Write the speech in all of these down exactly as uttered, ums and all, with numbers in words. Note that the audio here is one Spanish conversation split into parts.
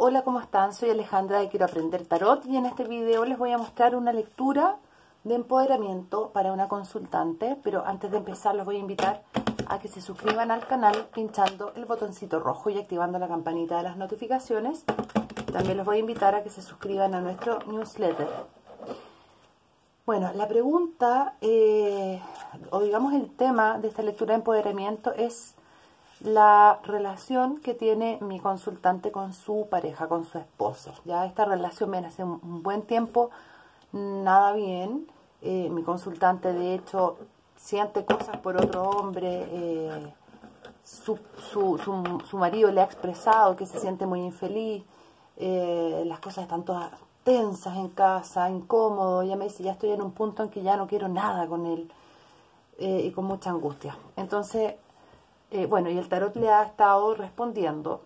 Hola, ¿cómo están? Soy Alejandra de Quiero Aprender Tarot y en este video les voy a mostrar una lectura de empoderamiento para una consultante, pero antes de empezar los voy a invitar a que se suscriban al canal pinchando el botoncito rojo y activando la campanita de las notificaciones. También los voy a invitar a que se suscriban a nuestro newsletter. Bueno, la pregunta, eh, o digamos el tema de esta lectura de empoderamiento es la relación que tiene mi consultante con su pareja, con su esposo. Ya esta relación viene hace un buen tiempo, nada bien. Eh, mi consultante, de hecho, siente cosas por otro hombre. Eh, su, su, su, su marido le ha expresado que se siente muy infeliz. Eh, las cosas están todas tensas en casa, incómodo. Ella me dice, ya estoy en un punto en que ya no quiero nada con él. Eh, y con mucha angustia. Entonces... Eh, bueno, y el tarot le ha estado respondiendo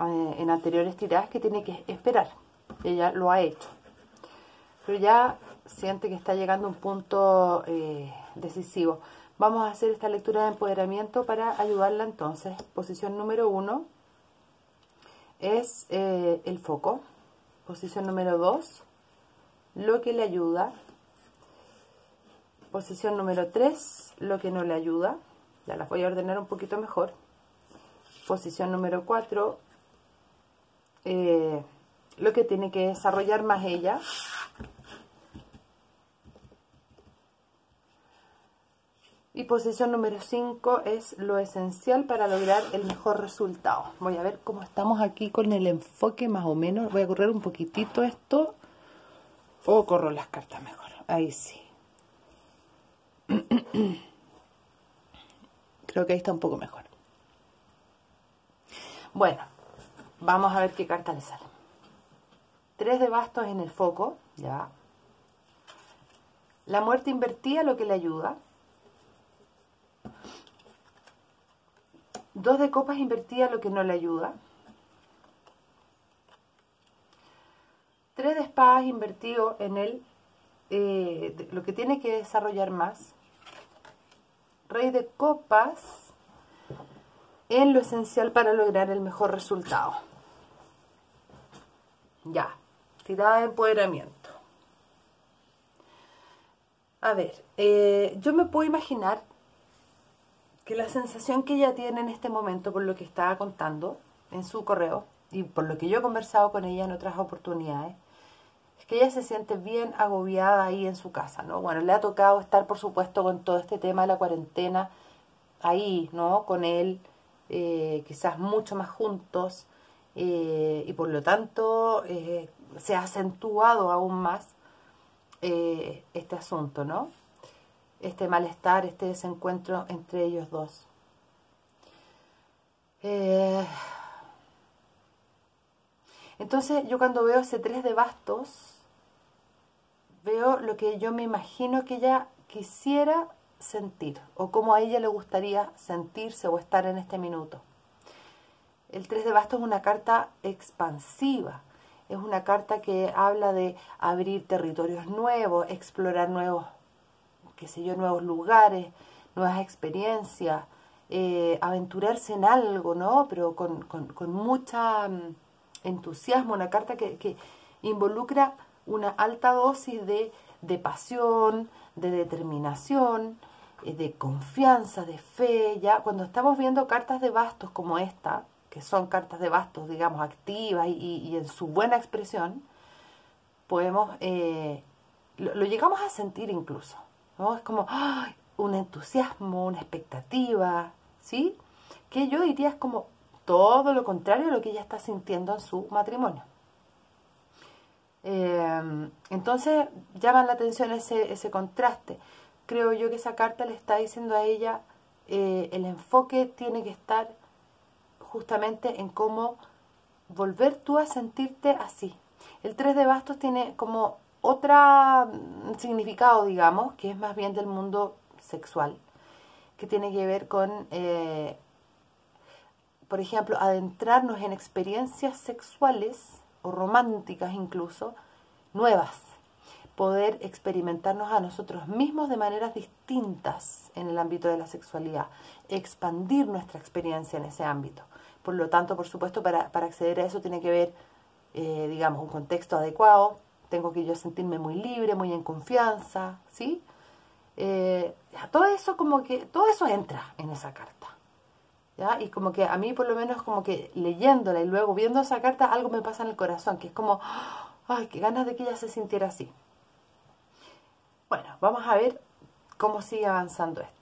eh, en anteriores tiradas que tiene que esperar. Ella lo ha hecho. Pero ya siente que está llegando a un punto eh, decisivo. Vamos a hacer esta lectura de empoderamiento para ayudarla entonces. Posición número uno es eh, el foco. Posición número dos, lo que le ayuda. Posición número tres, lo que no le ayuda. Ya las voy a ordenar un poquito mejor. Posición número cuatro. Eh, lo que tiene que desarrollar más ella. Y posición número cinco es lo esencial para lograr el mejor resultado. Voy a ver cómo estamos aquí con el enfoque más o menos. Voy a correr un poquitito esto. O corro las cartas mejor. Ahí sí. Creo que ahí está un poco mejor. Bueno, vamos a ver qué carta le sale. Tres de bastos en el foco, ya. La muerte invertida, lo que le ayuda. Dos de copas invertida, lo que no le ayuda. Tres de espadas invertido en el, eh, lo que tiene que desarrollar más. Rey de copas en lo esencial para lograr el mejor resultado. Ya, tirada de empoderamiento. A ver, eh, yo me puedo imaginar que la sensación que ella tiene en este momento, por lo que estaba contando en su correo y por lo que yo he conversado con ella en otras oportunidades, es que ella se siente bien agobiada ahí en su casa, ¿no? Bueno, le ha tocado estar, por supuesto, con todo este tema de la cuarentena ahí, ¿no? Con él, eh, quizás mucho más juntos, eh, y por lo tanto eh, se ha acentuado aún más eh, este asunto, ¿no? Este malestar, este desencuentro entre ellos dos. Eh... Entonces yo cuando veo ese tres de bastos, veo lo que yo me imagino que ella quisiera sentir, o cómo a ella le gustaría sentirse o estar en este minuto. El tres de bastos es una carta expansiva, es una carta que habla de abrir territorios nuevos, explorar nuevos, qué sé yo, nuevos lugares, nuevas experiencias, eh, aventurarse en algo, ¿no? Pero con, con, con mucha... entusiasmo, una carta que, que involucra una alta dosis de, de pasión, de determinación, de confianza, de fe. Ya cuando estamos viendo cartas de bastos como esta, que son cartas de bastos, digamos, activas y, y en su buena expresión, podemos eh, lo, lo llegamos a sentir incluso, ¿no? Es como ¡ay! Un entusiasmo, una expectativa, ¿sí? Que yo diría es como todo lo contrario a lo que ella está sintiendo en su matrimonio. Eh, entonces, llama la atención ese, ese contraste. Creo yo que esa carta le está diciendo a ella, eh, el enfoque tiene que estar justamente en cómo volver tú a sentirte así. El tres de bastos tiene como otro significado, digamos, que es más bien del mundo sexual, que tiene que ver con... Eh, por ejemplo, adentrarnos en experiencias sexuales o románticas incluso, nuevas. Poder experimentarnos a nosotros mismos de maneras distintas en el ámbito de la sexualidad. Expandir nuestra experiencia en ese ámbito. Por lo tanto, por supuesto, para, para acceder a eso tiene que ver eh, digamos, un contexto adecuado. Tengo que yo sentirme muy libre, muy en confianza, ¿sí? Eh, ya, todo eso como que, todo eso entra en esa carta, ¿ya? Y como que a mí por lo menos como que leyéndola y luego viendo esa carta algo me pasa en el corazón, que es como, ay, qué ganas de que ella se sintiera así. Bueno, vamos a ver cómo sigue avanzando esto.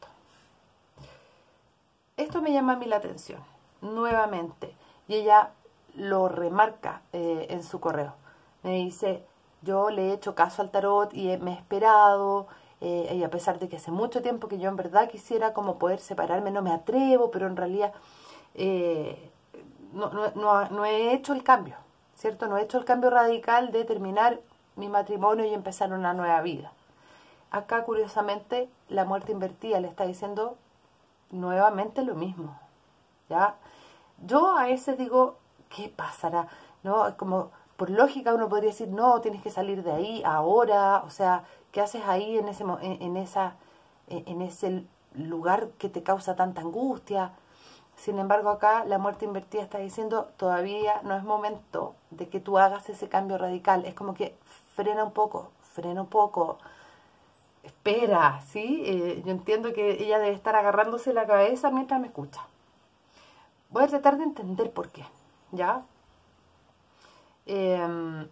Esto me llama a mí la atención, nuevamente, y ella lo remarca eh, en su correo. Me dice, yo le he hecho caso al tarot y me he esperado, eh, y a pesar de que hace mucho tiempo que yo en verdad quisiera como poder separarme, no me atrevo, pero en realidad eh, no, no, no, no he hecho el cambio, ¿cierto? No he hecho el cambio radical de terminar mi matrimonio y empezar una nueva vida. Acá, curiosamente, la muerte invertida le está diciendo nuevamente lo mismo, ¿ya? Yo a veces digo, ¿qué pasará? ¿No? Como por lógica uno podría decir, no, tienes que salir de ahí ahora, o sea, ¿qué haces ahí en ese, en, en esa, en ese lugar que te causa tanta angustia? Sin embargo, acá la muerte invertida está diciendo, todavía no es momento de que tú hagas ese cambio radical. Es como que frena un poco, frena un poco, espera, ¿sí? Eh, yo entiendo que ella debe estar agarrándose la cabeza mientras me escucha. Voy a tratar de entender por qué, ¿ya? Eh,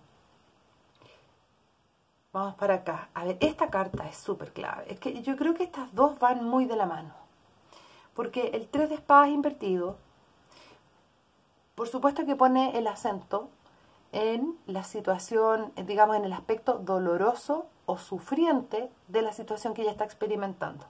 vamos para acá. A ver, esta carta es súper clave. Es que yo creo que estas dos van muy de la mano. Porque el tres de espadas invertido, por supuesto que pone el acento en la situación, digamos, en el aspecto doloroso o sufriente de la situación que ella está experimentando.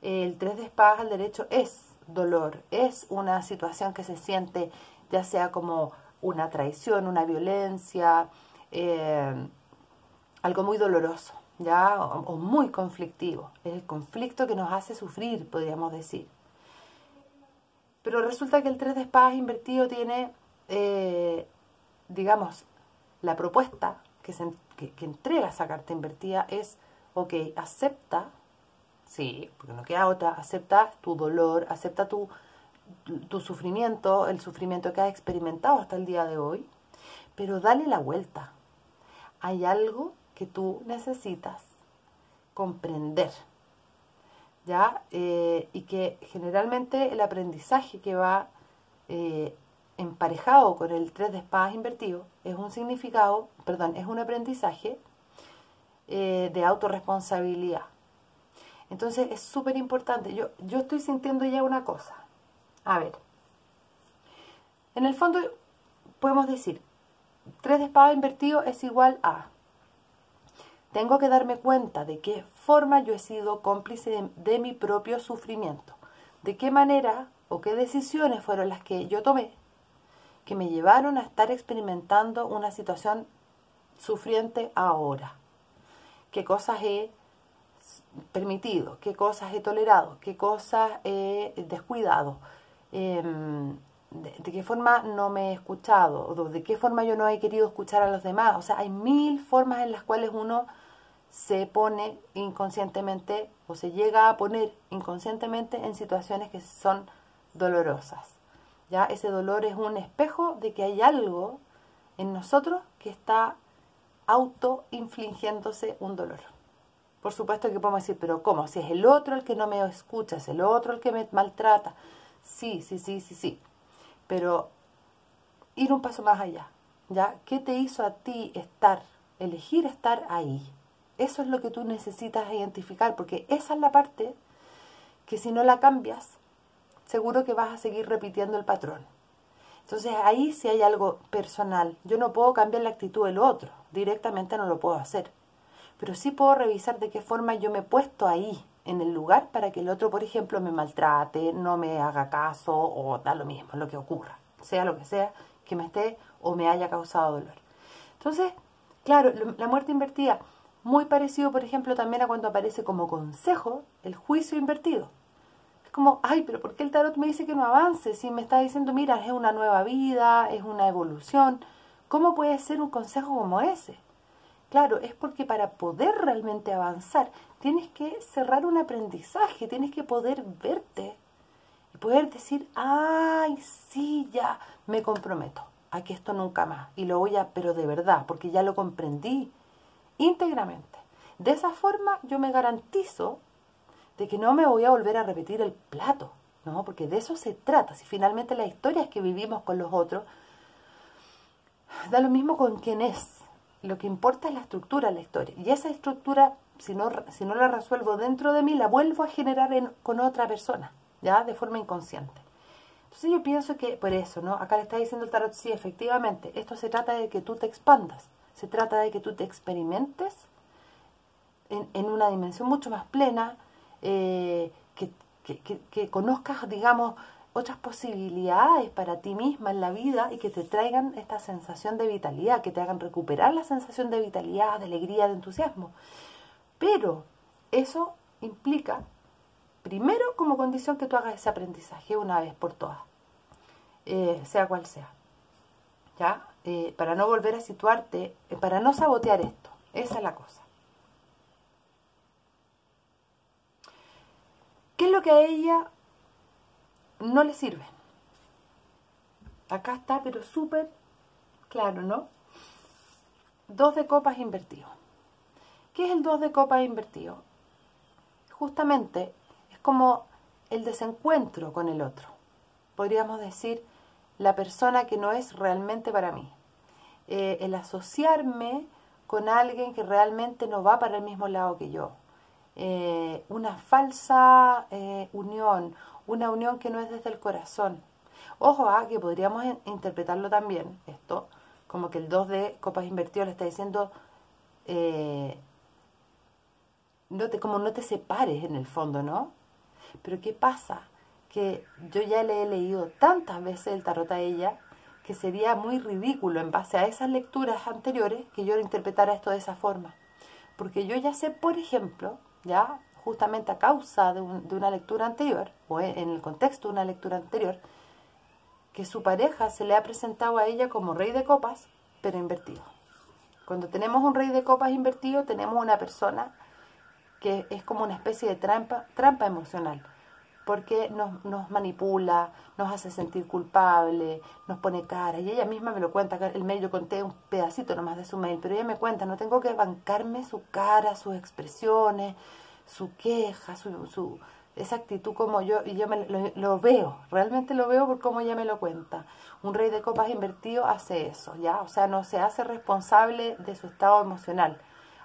El tres de espadas al derecho es dolor, es una situación que se siente ya sea como una traición, una violencia, eh, algo muy doloroso, ¿ya? O, o muy conflictivo. Es el conflicto que nos hace sufrir, podríamos decir. Pero resulta que el tres de espadas invertido tiene, eh, digamos, la propuesta que, se, que, que entrega esa carta invertida es, ok, acepta, sí, porque no queda otra, acepta tu dolor, acepta tu, tu, tu sufrimiento, el sufrimiento que has experimentado hasta el día de hoy, pero dale la vuelta. Hay algo que tú necesitas comprender, ¿ya? Eh, y que generalmente el aprendizaje que va eh, emparejado con el tres de espadas invertido es un significado, perdón, es un aprendizaje eh, de autorresponsabilidad. Entonces es súper importante. Yo, yo estoy sintiendo ya una cosa. A ver, en el fondo podemos decir, tres de espadas invertido es igual a... Tengo que darme cuenta de qué forma yo he sido cómplice de, de mi propio sufrimiento. De qué manera o qué decisiones fueron las que yo tomé que me llevaron a estar experimentando una situación sufriente ahora. Qué cosas he permitido, qué cosas he tolerado, qué cosas he descuidado. Eh, de, de qué forma no me he escuchado, o de qué forma yo no he querido escuchar a los demás. O sea, hay mil formas en las cuales uno se pone inconscientemente o se llega a poner inconscientemente en situaciones que son dolorosas, ¿ya? Ese dolor es un espejo de que hay algo en nosotros que está autoinfligiéndose un dolor. Por supuesto que podemos decir, pero ¿cómo? Si es el otro el que no me escucha, es el otro el que me maltrata. Sí, sí, sí, sí, sí. Pero ir un paso más allá, ¿ya? ¿Qué te hizo a ti estar, elegir estar ahí? Eso es lo que tú necesitas identificar, porque esa es la parte que si no la cambias, seguro que vas a seguir repitiendo el patrón. Entonces ahí sí hay algo personal. Yo no puedo cambiar la actitud del otro, directamente no lo puedo hacer. Pero sí puedo revisar de qué forma yo me he puesto ahí, en el lugar, para que el otro, por ejemplo, me maltrate, no me haga caso, o da lo mismo, lo que ocurra, sea lo que sea, que me esté o me haya causado dolor. Entonces, claro, la muerte invertida... Muy parecido, por ejemplo, también a cuando aparece como consejo el juicio invertido. Es como, ay, pero ¿por qué el tarot me dice que no avance? Si me está diciendo, mira, es una nueva vida, es una evolución. ¿Cómo puede ser un consejo como ese? Claro, es porque para poder realmente avanzar, tienes que cerrar un aprendizaje, tienes que poder verte y poder decir, ay, sí, ya, me comprometo. a que esto nunca más. Y lo voy a, pero de verdad, porque ya lo comprendí íntegramente. De esa forma yo me garantizo de que no me voy a volver a repetir el plato, ¿no? Porque de eso se trata. Si finalmente las historias que vivimos con los otros, da lo mismo con quién es. Lo que importa es la estructura de la historia. Y esa estructura, si no, si no la resuelvo dentro de mí, la vuelvo a generar en, con otra persona, ya de forma inconsciente. Entonces yo pienso que por eso, ¿no? Acá le está diciendo el tarot, sí, efectivamente, esto se trata de que tú te expandas, se trata de que tú te experimentes en, en una dimensión mucho más plena, eh, que, que, que, que conozcas, digamos, otras posibilidades para ti misma en la vida y que te traigan esta sensación de vitalidad, que te hagan recuperar la sensación de vitalidad, de alegría, de entusiasmo. Pero eso implica, primero, como condición que tú hagas ese aprendizaje una vez por todas, eh, sea cual sea, ¿ya? Eh, para no volver a situarte, eh, para no sabotear esto, esa es la cosa. ¿Qué es lo que a ella no le sirve? Acá está, pero súper claro, ¿no? Dos de copas invertido. ¿Qué es el dos de copas invertido? Justamente es como el desencuentro con el otro. Podríamos decir, la persona que no es realmente para mí. Eh, el asociarme con alguien que realmente no va para el mismo lado que yo. Eh, una falsa eh, unión, una unión que no es desde el corazón. Ojo a que podríamos interpretarlo también, esto, como que el dos de copas invertido le está diciendo... Eh, No te, como no te separes en el fondo, ¿no? Pero ¿qué pasa? Que yo ya le he leído tantas veces el tarot a ella que sería muy ridículo en base a esas lecturas anteriores que yo interpretara esto de esa forma. Porque yo ya sé, por ejemplo, ya justamente a causa de, un, de una lectura anterior, o en el contexto de una lectura anterior, que su pareja se le ha presentado a ella como rey de copas, pero invertido. Cuando tenemos un rey de copas invertido, tenemos una persona... que es como una especie de trampa, trampa emocional, porque nos, nos manipula, nos hace sentir culpable, nos pone cara, y ella misma me lo cuenta, el mail, yo conté un pedacito nomás de su mail, pero ella me cuenta, no tengo que bancarme su cara, sus expresiones, su queja, su, su esa actitud como yo, y yo me, lo, lo veo, realmente lo veo por cómo ella me lo cuenta. Un rey de copas invertido hace eso, ¿ya? O sea, no se hace responsable de su estado emocional,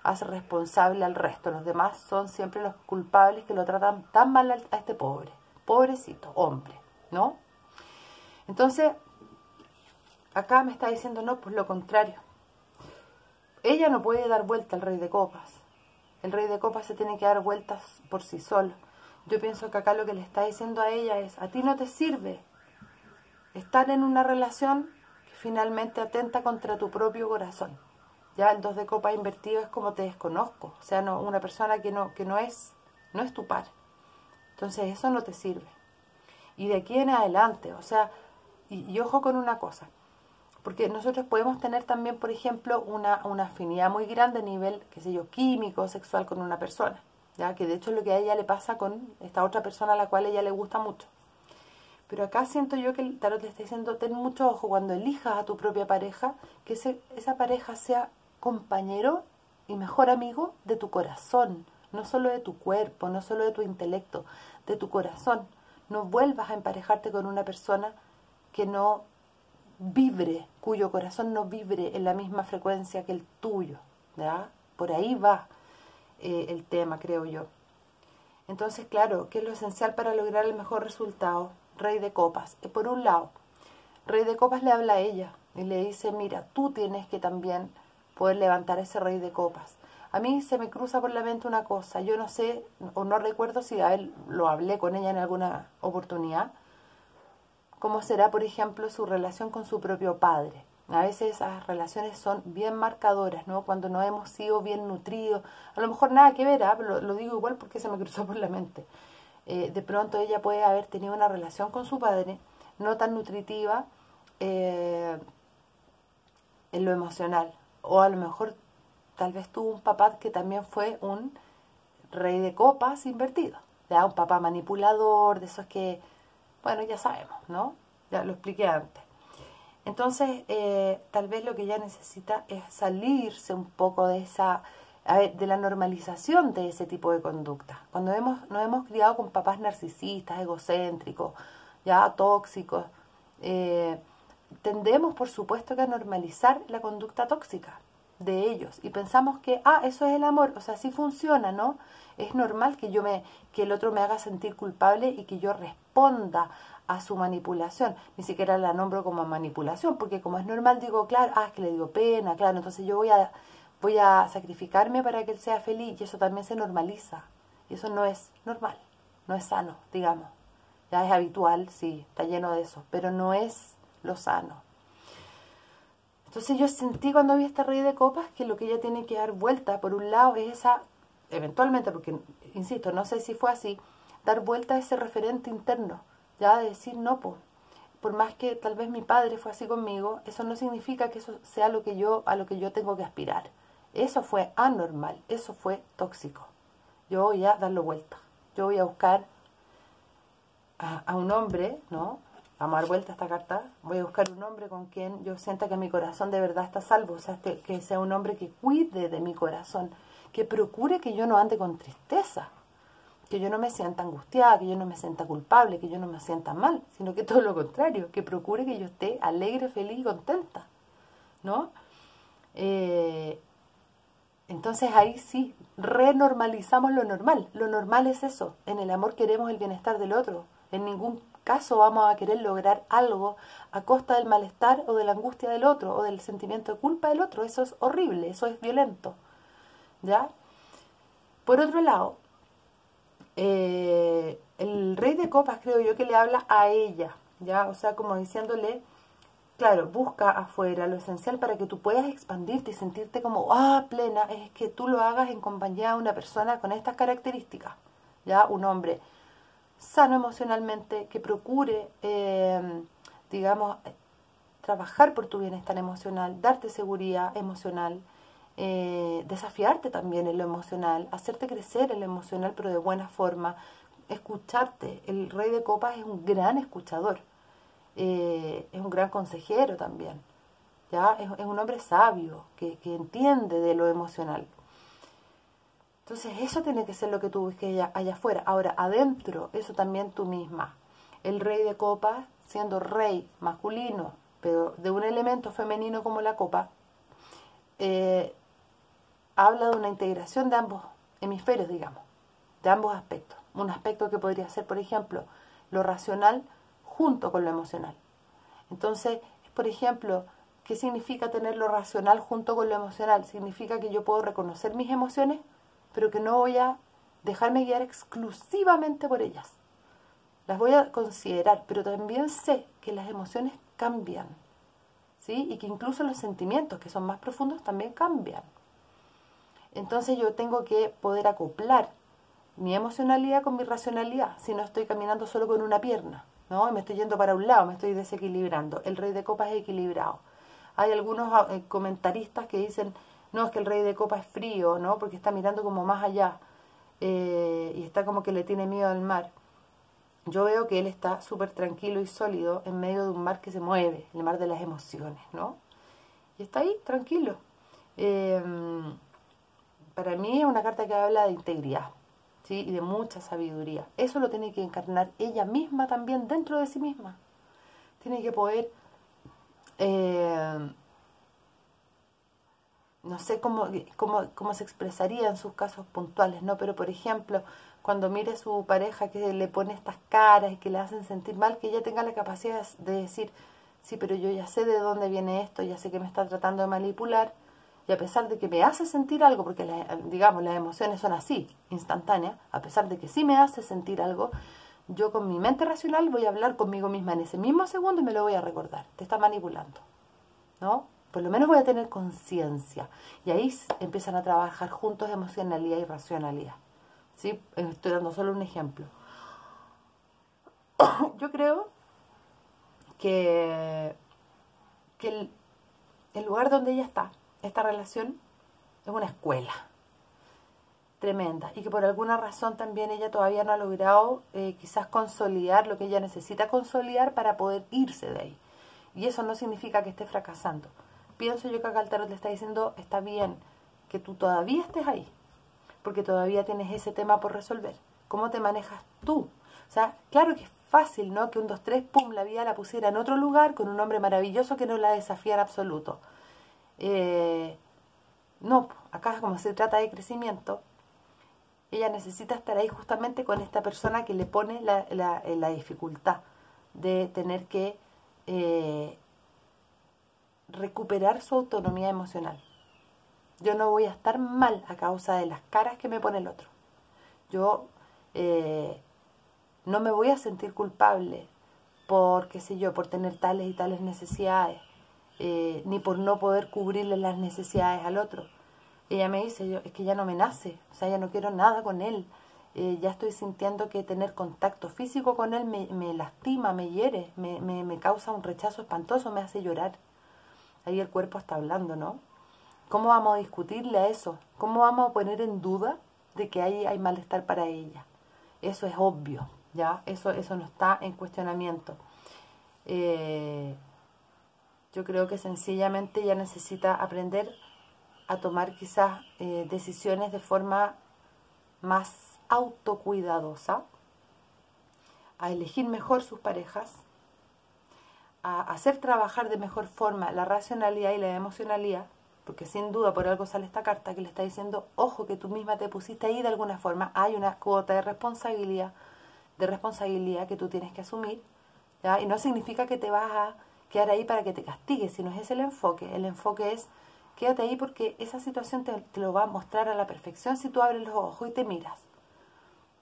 hace responsable al resto. Los demás son siempre los culpables que lo tratan tan mal a este pobre, pobrecito, hombre, ¿no? Entonces, acá me está diciendo, no, pues lo contrario. Ella no puede dar vuelta al rey de copas. El rey de copas se tiene que dar vueltas por sí solo. Yo pienso que acá lo que le está diciendo a ella es, a ti no te sirve estar en una relación que finalmente atenta contra tu propio corazón. Ya el dos de copas invertido es como te desconozco, o sea, no, una persona que no, que no es, no es tu par. Entonces eso no te sirve. Y de aquí en adelante, o sea, y, y ojo con una cosa, porque nosotros podemos tener también, por ejemplo, una, una afinidad muy grande a nivel, qué sé yo, químico, sexual con una persona, ya que de hecho es lo que a ella le pasa con esta otra persona a la cual ella le gusta mucho. Pero acá siento yo que el tarot le está diciendo, ten mucho ojo cuando elijas a tu propia pareja, que ese, esa pareja sea compañero y mejor amigo de tu corazón, no solo de tu cuerpo, no solo de tu intelecto, de tu corazón. No vuelvas a emparejarte con una persona que no vibre, cuyo corazón no vibre en la misma frecuencia que el tuyo, ¿verdad? Por ahí va eh, el tema, creo yo. Entonces, claro, ¿qué es lo esencial para lograr el mejor resultado? Rey de copas. Por un lado, rey de copas le habla a ella y le dice, mira, tú tienes que también poder levantar ese rey de copas. A mí se me cruza por la mente una cosa, yo no sé, o no recuerdo si a él lo hablé con ella en alguna oportunidad, cómo será, por ejemplo, su relación con su propio padre. A veces esas relaciones son bien marcadoras, ¿no? Cuando no hemos sido bien nutridos, a lo mejor nada que ver, ¿eh? Pero lo, lo digo igual porque se me cruzó por la mente. Eh, de pronto ella puede haber tenido una relación con su padre no tan nutritiva eh, en lo emocional. O a lo mejor tal vez tuvo un papá que también fue un rey de copas invertido. ¿Ya? Un papá manipulador, de esos que, bueno, ya sabemos, ¿no? Ya lo expliqué antes. Entonces, eh, tal vez lo que ella necesita es salirse un poco de esa, a ver, de la normalización de ese tipo de conducta. Cuando hemos, nos hemos criado con papás narcisistas, egocéntricos, ya tóxicos, eh, tendemos, por supuesto, que a normalizar la conducta tóxica de ellos y pensamos que, ah, eso es el amor, o sea, sí funciona, ¿no? Es normal que yo me, que el otro me haga sentir culpable y que yo responda a su manipulación. Ni siquiera la nombro como manipulación, porque como es normal digo, claro, ah, es que le dio pena, claro, entonces yo voy a, voy a sacrificarme para que él sea feliz, y eso también se normaliza, y eso no es normal, no es sano, digamos. Ya es habitual, sí, está lleno de eso, pero no es lo sano. Entonces yo sentí cuando vi este rey de copas que lo que ella tiene que dar vuelta, por un lado, es esa, eventualmente, porque, insisto, no sé si fue así, dar vuelta a ese referente interno, ya de decir, no, po, por más que tal vez mi padre fue así conmigo, eso no significa que eso sea lo que yo, a lo que yo tengo que aspirar. Eso fue anormal, eso fue tóxico. Yo voy a darlo vuelta, yo voy a buscar a, a un hombre, ¿no? Vamos a dar vuelta a esta carta, voy a buscar un hombre con quien yo sienta que mi corazón de verdad está salvo, o sea, que sea un hombre que cuide de mi corazón, que procure que yo no ande con tristeza, que yo no me sienta angustiada, que yo no me sienta culpable, que yo no me sienta mal, sino que todo lo contrario, que procure que yo esté alegre, feliz y contenta, ¿no? Eh, entonces ahí sí, renormalizamos lo normal, lo normal es eso, en el amor queremos el bienestar del otro, en ningún caso vamos a querer lograr algo a costa del malestar o de la angustia del otro o del sentimiento de culpa del otro, eso es horrible, eso es violento, ¿ya? Por otro lado, Eh, el rey de copas creo yo que le habla a ella, ya, o sea, como diciéndole, claro, busca afuera lo esencial para que tú puedas expandirte y sentirte como, ah, plena, es que tú lo hagas en compañía de una persona con estas características, ya, un hombre sano emocionalmente, que procure, eh, digamos, trabajar por tu bienestar emocional, darte seguridad emocional, Eh, desafiarte también en lo emocional, hacerte crecer en lo emocional pero de buena forma, escucharte. El rey de copas es un gran escuchador, eh, es un gran consejero también, ¿ya? Es, es un hombre sabio que, que entiende de lo emocional. Entonces eso tiene que ser lo que tú busques allá, allá afuera. Ahora adentro, eso también tú misma. El rey de copas, siendo rey masculino pero de un elemento femenino como la copa, Eh, habla de una integración de ambos hemisferios, digamos, de ambos aspectos. Un aspecto que podría ser, por ejemplo, lo racional junto con lo emocional. Entonces, por ejemplo, ¿qué significa tener lo racional junto con lo emocional? Significa que yo puedo reconocer mis emociones, pero que no voy a dejarme guiar exclusivamente por ellas. Las voy a considerar, pero también sé que las emociones cambian, ¿sí? Y que incluso los sentimientos que son más profundos también cambian. Entonces yo tengo que poder acoplar mi emocionalidad con mi racionalidad, si no estoy caminando solo con una pierna, ¿no? Me estoy yendo para un lado, me estoy desequilibrando. El rey de copas es equilibrado. Hay algunos eh, comentaristas que dicen, no, es que el rey de copas es frío, ¿no? Porque está mirando como más allá, eh, y está como que le tiene miedo al mar. Yo veo que él está súper tranquilo y sólido en medio de un mar que se mueve, el mar de las emociones, ¿no? Y está ahí, tranquilo. Eh, para mí es una carta que habla de integridad, ¿sí? Y de mucha sabiduría. Eso lo tiene que encarnar ella misma también dentro de sí misma. Tiene que poder, eh, no sé cómo, cómo, cómo se expresaría en sus casos puntuales, ¿no? Pero, por ejemplo, cuando mire a su pareja que le pone estas caras y que le hacen sentir mal, que ella tenga la capacidad de decir, sí, pero yo ya sé de dónde viene esto, ya sé que me está tratando de manipular, y a pesar de que me hace sentir algo, porque la, digamos las emociones son así, instantáneas, a pesar de que sí me hace sentir algo, yo con mi mente racional voy a hablar conmigo misma en ese mismo segundo y me lo voy a recordar, te está manipulando, ¿no? Por lo menos voy a tener conciencia, y ahí empiezan a trabajar juntos emocionalidad y racionalidad. ¿Sí? Estoy dando solo un ejemplo. Yo creo que, que el, el lugar donde ella está, esta relación, es una escuela tremenda, y que por alguna razón también ella todavía no ha logrado eh, quizás consolidar lo que ella necesita consolidar para poder irse de ahí. Y eso no significa que esté fracasando. Pienso yo que acá el tarot le está diciendo, está bien que tú todavía estés ahí, porque todavía tienes ese tema por resolver. ¿Cómo te manejas tú? O sea, claro que es fácil, ¿no? Que un, dos, tres, pum, la vida la pusiera en otro lugar con un hombre maravilloso que no la desafiara absoluto. Eh, no, acá como se trata de crecimiento, ella necesita estar ahí justamente con esta persona que le pone la, la, la dificultad de tener que eh, recuperar su autonomía emocional. Yo no voy a estar mal a causa de las caras que me pone el otro. Yo eh, no me voy a sentir culpable por, qué sé yo, por tener tales y tales necesidades, eh, ni por no poder cubrirle las necesidades al otro. Ella me dice, yo, es que ya no me nace, o sea, ya no quiero nada con él. Eh, ya estoy sintiendo que tener contacto físico con él me, me lastima, me hiere, me, me, me causa un rechazo espantoso, me hace llorar. Ahí el cuerpo está hablando, ¿no? ¿Cómo vamos a discutirle a eso? ¿Cómo vamos a poner en duda de que ahí hay malestar para ella? Eso es obvio, ¿ya? Eso, eso no está en cuestionamiento. Eh, yo creo que sencillamente ella necesita aprender a tomar quizás eh, decisiones de forma más autocuidadosa, a elegir mejor sus parejas, a hacer trabajar de mejor forma la racionalidad y la emocionalidad, porque sin duda por algo sale esta carta que le está diciendo, ojo, que tú misma te pusiste ahí de alguna forma, hay una cuota de responsabilidad, de responsabilidad que tú tienes que asumir, ¿ya? Y no significa que te vas a quedar ahí para que te castigues, sino ese es el enfoque, el enfoque es, quédate ahí porque esa situación te, te lo va a mostrar a la perfección si tú abres los ojos y te miras,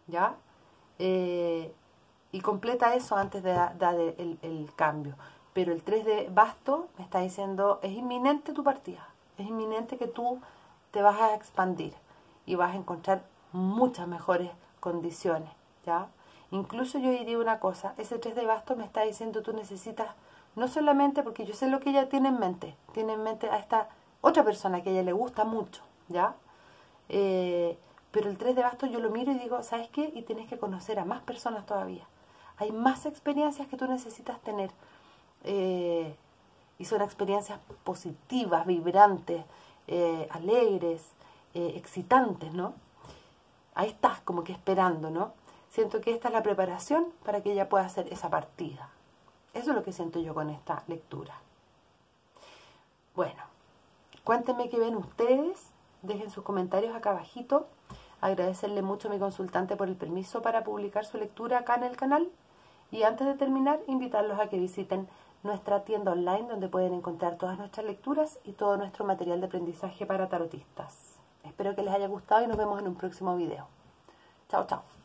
¿ya? Eh, y completa eso antes de dar el, el cambio, pero el tres de basto me está diciendo, es inminente tu partida. Es inminente que tú te vas a expandir y vas a encontrar muchas mejores condiciones, ¿ya? Incluso yo diría una cosa, ese tres de bastos me está diciendo tú necesitas, no solamente porque yo sé lo que ella tiene en mente, tiene en mente a esta otra persona que a ella le gusta mucho, ¿ya? Eh, pero el tres de bastos yo lo miro y digo, ¿sabes qué? Y tienes que conocer a más personas todavía. Hay más experiencias que tú necesitas tener, eh, y son experiencias positivas, vibrantes, eh, alegres, eh, excitantes, ¿no? Ahí estás como que esperando, ¿no? Siento que esta es la preparación para que ella pueda hacer esa partida. Eso es lo que siento yo con esta lectura. Bueno, cuéntenme qué ven ustedes. Dejen sus comentarios acá abajito. Agradecerle mucho a mi consultante por el permiso para publicar su lectura acá en el canal. Y antes de terminar, invitarlos a que visiten nuestra tienda online donde pueden encontrar todas nuestras lecturas y todo nuestro material de aprendizaje para tarotistas. Espero que les haya gustado y nos vemos en un próximo video. Chao, chao.